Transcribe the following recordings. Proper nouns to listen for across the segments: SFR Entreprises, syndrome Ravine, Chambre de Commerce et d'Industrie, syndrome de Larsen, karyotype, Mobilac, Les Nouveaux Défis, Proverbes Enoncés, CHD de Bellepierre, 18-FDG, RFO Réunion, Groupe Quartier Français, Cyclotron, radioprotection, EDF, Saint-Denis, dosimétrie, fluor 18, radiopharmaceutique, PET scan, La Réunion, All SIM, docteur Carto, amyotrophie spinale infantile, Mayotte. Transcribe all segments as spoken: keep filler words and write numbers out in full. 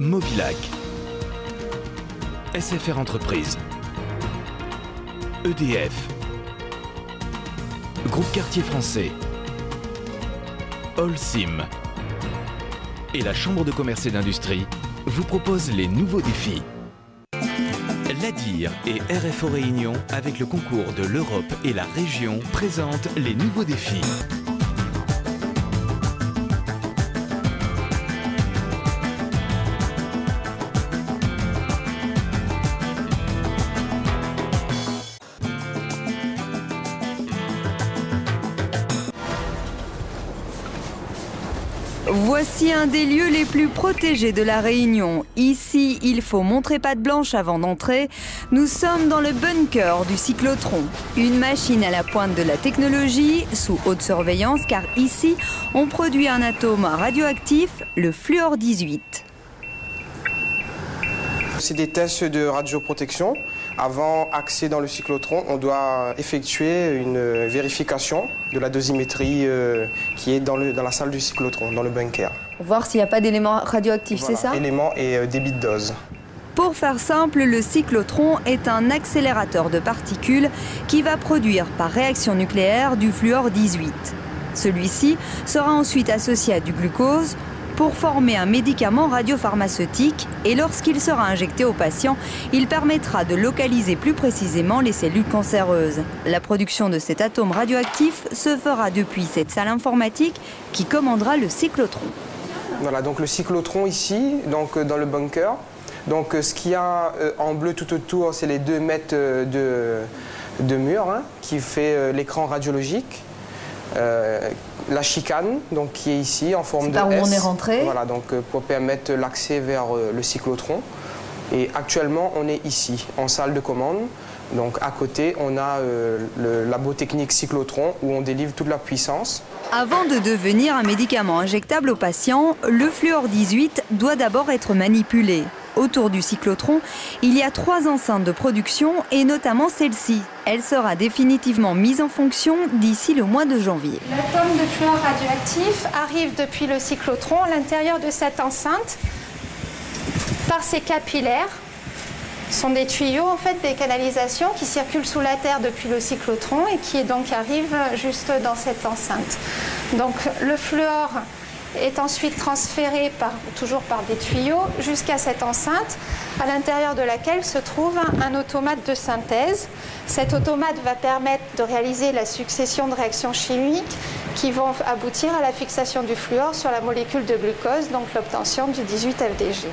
Mobilac, S F R Entreprises, E D F, Groupe Quartier Français, All SIM et la Chambre de Commerce et d'Industrie vous proposent les nouveaux défis. L'A D I R et R F O Réunion, avec le concours de l'Europe et la Région, présentent les nouveaux défis. Voici un des lieux les plus protégés de La Réunion. Ici, il faut montrer patte blanche avant d'entrer. Nous sommes dans le bunker du Cyclotron. Une machine à la pointe de la technologie, sous haute surveillance, car ici, on produit un atome radioactif, le fluor dix-huit. C'est des tests de radioprotection. Avant accès dans le cyclotron, on doit effectuer une vérification de la dosimétrie qui est dans, le, dans la salle du cyclotron, dans le bunker. Voir s'il n'y a pas d'éléments radioactifs, voilà, c'est ça? Éléments et débit de dose. Pour faire simple, le cyclotron est un accélérateur de particules qui va produire par réaction nucléaire du fluor dix-huit. Celui-ci sera ensuite associé à du glucose pour former un médicament radiopharmaceutique, et lorsqu'il sera injecté au patient, il permettra de localiser plus précisément les cellules cancéreuses. La production de cet atome radioactif se fera depuis cette salle informatique qui commandera le cyclotron. Voilà, donc le cyclotron ici, donc dans le bunker. Donc ce qu'il y a en bleu tout autour, c'est les deux mètres de, de mur hein, qui fait l'écran radiologique. Euh, la chicane, donc, qui est ici en forme de S. C'est par où on est rentré. Voilà, donc pour permettre l'accès vers euh, le cyclotron. Et actuellement, on est ici, en salle de commande. Donc à côté, on a euh, le labo technique cyclotron où on délivre toute la puissance. Avant de devenir un médicament injectable aux patients, le fluor dix-huit doit d'abord être manipulé. Autour du cyclotron, il y a trois enceintes de production et notamment celle-ci. Elle sera définitivement mise en fonction d'ici le mois de janvier. L'atome de fluor radioactif arrive depuis le cyclotron à l'intérieur de cette enceinte par ses capillaires. Ce sont des tuyaux, en fait, des canalisations qui circulent sous la terre depuis le cyclotron et qui donc arrivent juste dans cette enceinte. Donc le fluor est ensuite transféré par, toujours par des tuyaux jusqu'à cette enceinte à l'intérieur de laquelle se trouve un, un automate de synthèse. Cet automate va permettre de réaliser la succession de réactions chimiques qui vont aboutir à la fixation du fluor sur la molécule de glucose, donc l'obtention du dix-huit F D G.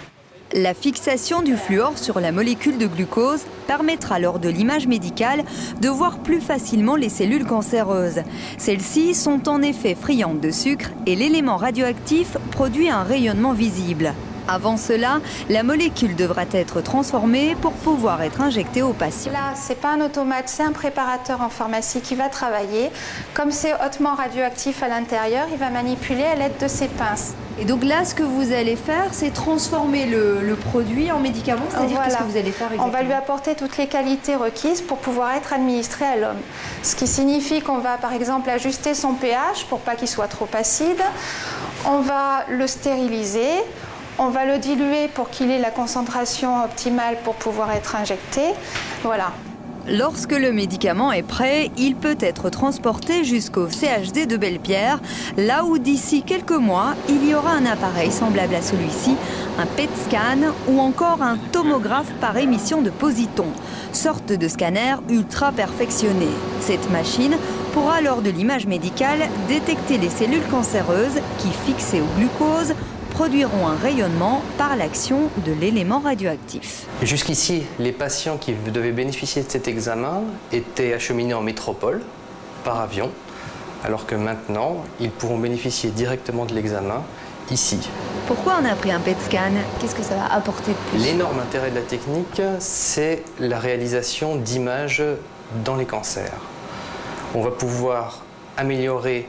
La fixation du fluor sur la molécule de glucose permettra lors de l'image médicale de voir plus facilement les cellules cancéreuses. Celles-ci sont en effet friandes de sucre et l'élément radioactif produit un rayonnement visible. Avant cela, la molécule devra être transformée pour pouvoir être injectée au patient. Là, ce n'est pas un automate, c'est un préparateur en pharmacie qui va travailler. Comme c'est hautement radioactif à l'intérieur, il va manipuler à l'aide de ses pinces. Et donc là, ce que vous allez faire, c'est transformer le, le produit en médicament, c'est-à-dire voilà. Qu'est-ce que vous allez faire exactement? On va lui apporter toutes les qualités requises pour pouvoir être administré à l'homme. Ce qui signifie qu'on va, par exemple, ajuster son pH pour pas qu'il soit trop acide. On va le stériliser. On va le diluer pour qu'il ait la concentration optimale pour pouvoir être injecté. Voilà. Lorsque le médicament est prêt, il peut être transporté jusqu'au C H D de Bellepierre, là où d'ici quelques mois, il y aura un appareil semblable à celui-ci, un P E T scan ou encore un tomographe par émission de positons, sorte de scanner ultra perfectionné. Cette machine pourra, lors de l'image médicale, détecter les cellules cancéreuses qui, fixées au glucose, produiront un rayonnement par l'action de l'élément radioactif. Jusqu'ici, les patients qui devaient bénéficier de cet examen étaient acheminés en métropole, par avion, alors que maintenant, ils pourront bénéficier directement de l'examen ici. Pourquoi on a pris un P E T scan? Qu'est-ce que ça va apporter de plus? L'énorme intérêt de la technique, c'est la réalisation d'images dans les cancers. On va pouvoir améliorer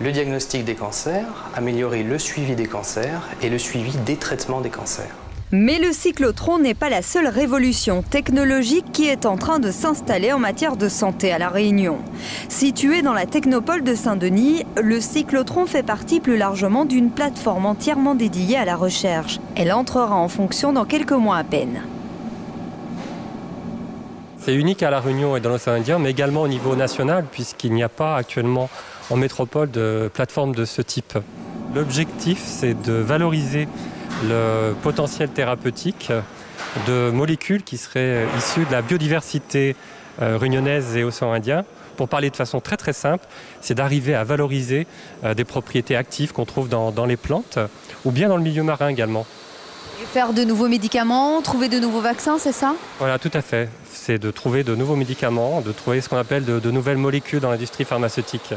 le diagnostic des cancers, améliorer le suivi des cancers et le suivi des traitements des cancers. Mais le cyclotron n'est pas la seule révolution technologique qui est en train de s'installer en matière de santé à La Réunion. Situé dans la technopole de Saint-Denis, le cyclotron fait partie plus largement d'une plateforme entièrement dédiée à la recherche. Elle entrera en fonction dans quelques mois à peine. C'est unique à La Réunion et dans l'océan Indien, mais également au niveau national, puisqu'il n'y a pas actuellement en métropole de plateforme de ce type. L'objectif, c'est de valoriser le potentiel thérapeutique de molécules qui seraient issues de la biodiversité réunionnaise et océan Indien. Pour parler de façon très très simple, c'est d'arriver à valoriser des propriétés actives qu'on trouve dans, dans les plantes ou bien dans le milieu marin également. Et faire de nouveaux médicaments, trouver de nouveaux vaccins, c'est ça? Voilà, tout à fait. C'est de trouver de nouveaux médicaments, de trouver ce qu'on appelle de, de nouvelles molécules dans l'industrie pharmaceutique.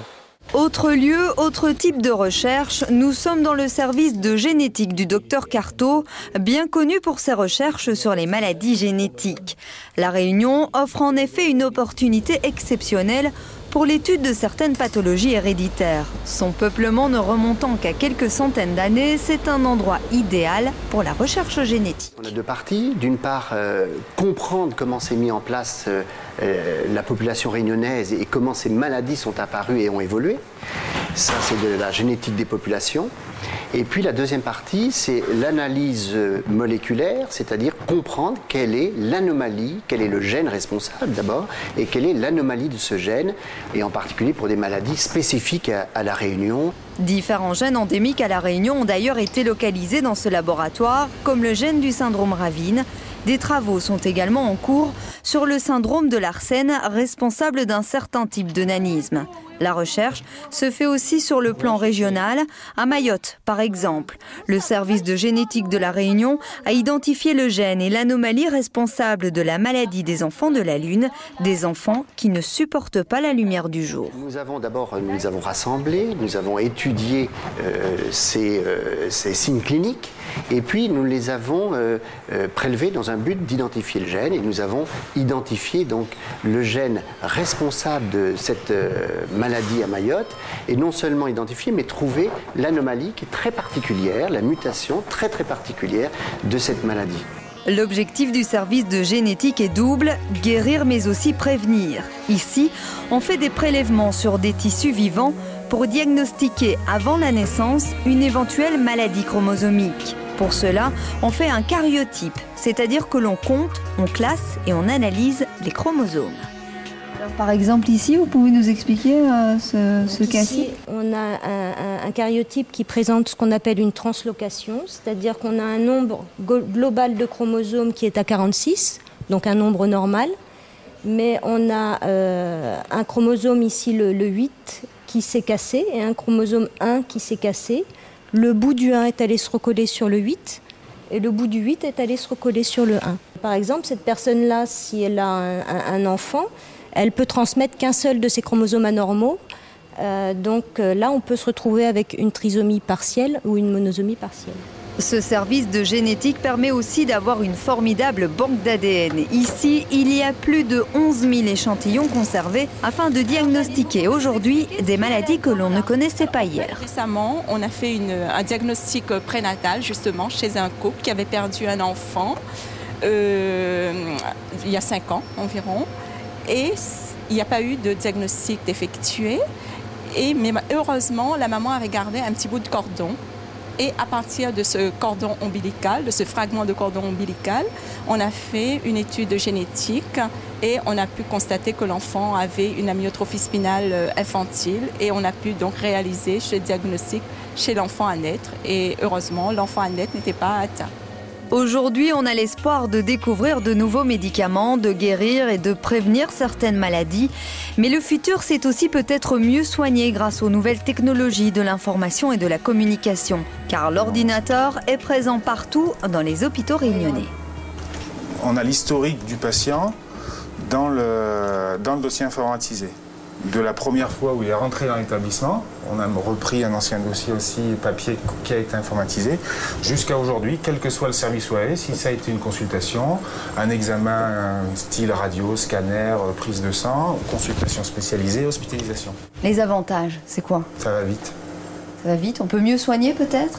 Autre lieu, autre type de recherche, nous sommes dans le service de génétique du docteur Carto, bien connu pour ses recherches sur les maladies génétiques. La Réunion offre en effet une opportunité exceptionnelle pour l'étude de certaines pathologies héréditaires. Son peuplement ne remontant qu'à quelques centaines d'années, c'est un endroit idéal pour la recherche génétique. On a deux parties. D'une part, euh, comprendre comment s'est mis en place euh, la population réunionnaise et comment ces maladies sont apparues et ont évolué. Ça, c'est de la génétique des populations. Et puis la deuxième partie, c'est l'analyse moléculaire, c'est-à-dire comprendre quelle est l'anomalie, quel est le gène responsable d'abord, et quelle est l'anomalie de ce gène, et en particulier pour des maladies spécifiques à, à La Réunion. Différents gènes endémiques à La Réunion ont d'ailleurs été localisés dans ce laboratoire, comme le gène du syndrome Ravine. Des travaux sont également en cours sur le syndrome de Larsen, responsable d'un certain type de nanisme. La recherche se fait aussi sur le plan régional, à Mayotte par exemple. Le service de génétique de La Réunion a identifié le gène et l'anomalie responsable de la maladie des enfants de la Lune, des enfants qui ne supportent pas la lumière du jour. Nous avons d'abord nous avons rassemblé, nous avons étudié euh, ces, euh, ces signes cliniques et puis nous les avons euh, euh, prélevés dans un but d'identifier le gène et nous avons identifié donc le gène responsable de cette euh, maladie. maladie à Mayotte, et non seulement identifier, mais trouver l'anomalie qui est très particulière, la mutation très très particulière de cette maladie. L'objectif du service de génétique est double, guérir mais aussi prévenir. Ici, on fait des prélèvements sur des tissus vivants pour diagnostiquer avant la naissance une éventuelle maladie chromosomique. Pour cela, on fait un karyotype, c'est-à-dire que l'on compte, on classe et on analyse les chromosomes. Par exemple ici, vous pouvez nous expliquer euh, ce, ce cas-ci? On a un, un, un karyotype qui présente ce qu'on appelle une translocation, c'est-à-dire qu'on a un nombre global de chromosomes qui est à quarante-six, donc un nombre normal, mais on a euh, un chromosome ici, le, le huit, qui s'est cassé, et un chromosome un qui s'est cassé. Le bout du un est allé se recoller sur le huit, et le bout du huit est allé se recoller sur le un. Par exemple, cette personne-là, si elle a un, un, un enfant, elle peut transmettre qu'un seul de ses chromosomes anormaux. Euh, donc euh, là, on peut se retrouver avec une trisomie partielle ou une monosomie partielle. Ce service de génétique permet aussi d'avoir une formidable banque d'A D N. Ici, il y a plus de onze mille échantillons conservés afin de diagnostiquer aujourd'hui des maladies que l'on ne connaissait pas hier. Récemment, on a fait une, un diagnostic prénatal justement chez un couple qui avait perdu un enfant euh, il y a cinq ans environ. Et il n'y a pas eu de diagnostic effectué. Et, mais heureusement, la maman avait gardé un petit bout de cordon. Et à partir de ce cordon ombilical, de ce fragment de cordon ombilical, on a fait une étude génétique et on a pu constater que l'enfant avait une amyotrophie spinale infantile. Et on a pu donc réaliser ce diagnostic chez l'enfant à naître. Et heureusement, l'enfant à naître n'était pas atteint. Aujourd'hui, on a l'espoir de découvrir de nouveaux médicaments, de guérir et de prévenir certaines maladies. Mais le futur, c'est aussi peut-être mieux soigné grâce aux nouvelles technologies de l'information et de la communication. Car l'ordinateur est présent partout dans les hôpitaux réunionnais. On a l'historique du patient dans le, dans le dossier informatisé. De la première fois où il est rentré dans l'établissement, on a repris un ancien dossier aussi papier qui a été informatisé, jusqu'à aujourd'hui, quel que soit le service O A E, si ça a été une consultation, un examen style radio, scanner, prise de sang, consultation spécialisée, hospitalisation. Les avantages, c'est quoi? Ça va vite. Ça va vite, on peut mieux soigner peut-être?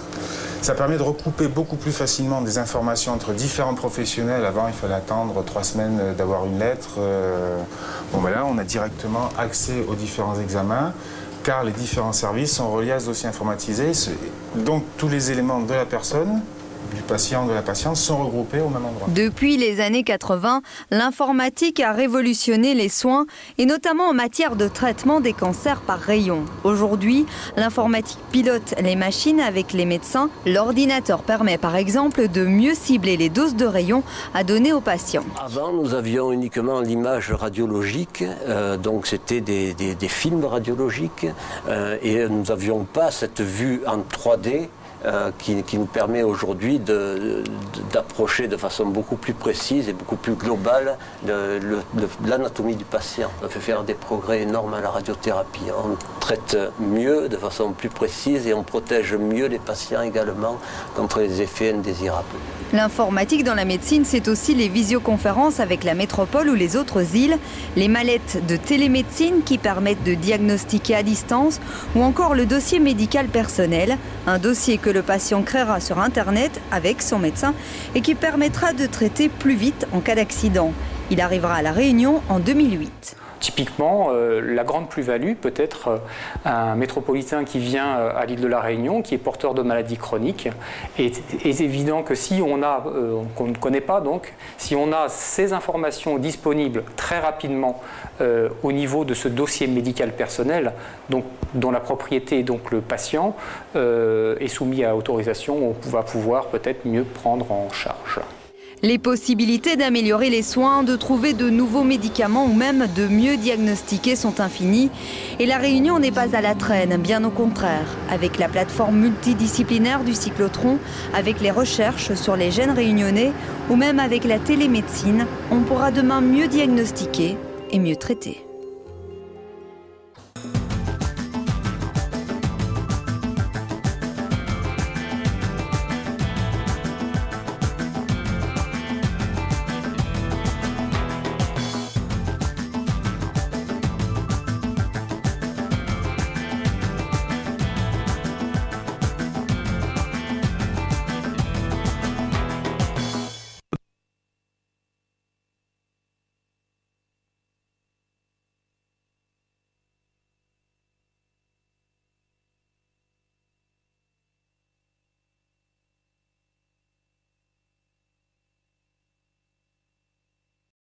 Ça permet de recouper beaucoup plus facilement des informations entre différents professionnels. Avant, il fallait attendre trois semaines d'avoir une lettre. Bon, ben là, on a directement accès aux différents examens, car les différents services sont reliés à ce dossier informatisé. Donc, tous les éléments de la personne, du patient, de la patiente, sont regroupés au même endroit. Depuis les années quatre-vingt, l'informatique a révolutionné les soins, et notamment en matière de traitement des cancers par rayon. Aujourd'hui, l'informatique pilote les machines avec les médecins. L'ordinateur permet par exemple de mieux cibler les doses de rayons à donner aux patients. Avant, nous avions uniquement l'image radiologique, euh, donc c'était des, des, des films radiologiques, euh, et nous n'avions pas cette vue en trois D. Euh, qui, qui nous permet aujourd'hui d'approcher de, de, de façon beaucoup plus précise et beaucoup plus globale l'anatomie du patient. On fait faire des progrès énormes à la radiothérapie. On traite mieux, de façon plus précise, et on protège mieux les patients également contre les effets indésirables. L'informatique dans la médecine, c'est aussi les visioconférences avec la métropole ou les autres îles, les mallettes de télémédecine qui permettent de diagnostiquer à distance, ou encore le dossier médical personnel, un dossier que le patient créera sur Internet avec son médecin et qui permettra de traiter plus vite en cas d'accident. Il arrivera à La Réunion en deux mille huit. Typiquement, euh, la grande plus-value peut être euh, un métropolitain qui vient euh, à l'île de La Réunion, qui est porteur de maladies chroniques. Et il est évident que si on a, euh, qu'on ne connaît pas, donc, si on a ces informations disponibles très rapidement euh, au niveau de ce dossier médical personnel, donc, dont la propriété, donc le patient, euh, est soumis à autorisation, on va pouvoir peut-être mieux prendre en charge. Les possibilités d'améliorer les soins, de trouver de nouveaux médicaments ou même de mieux diagnostiquer sont infinies. Et La Réunion n'est pas à la traîne, bien au contraire. Avec la plateforme multidisciplinaire du Cyclotron, avec les recherches sur les gènes réunionnais ou même avec la télémédecine, on pourra demain mieux diagnostiquer et mieux traiter.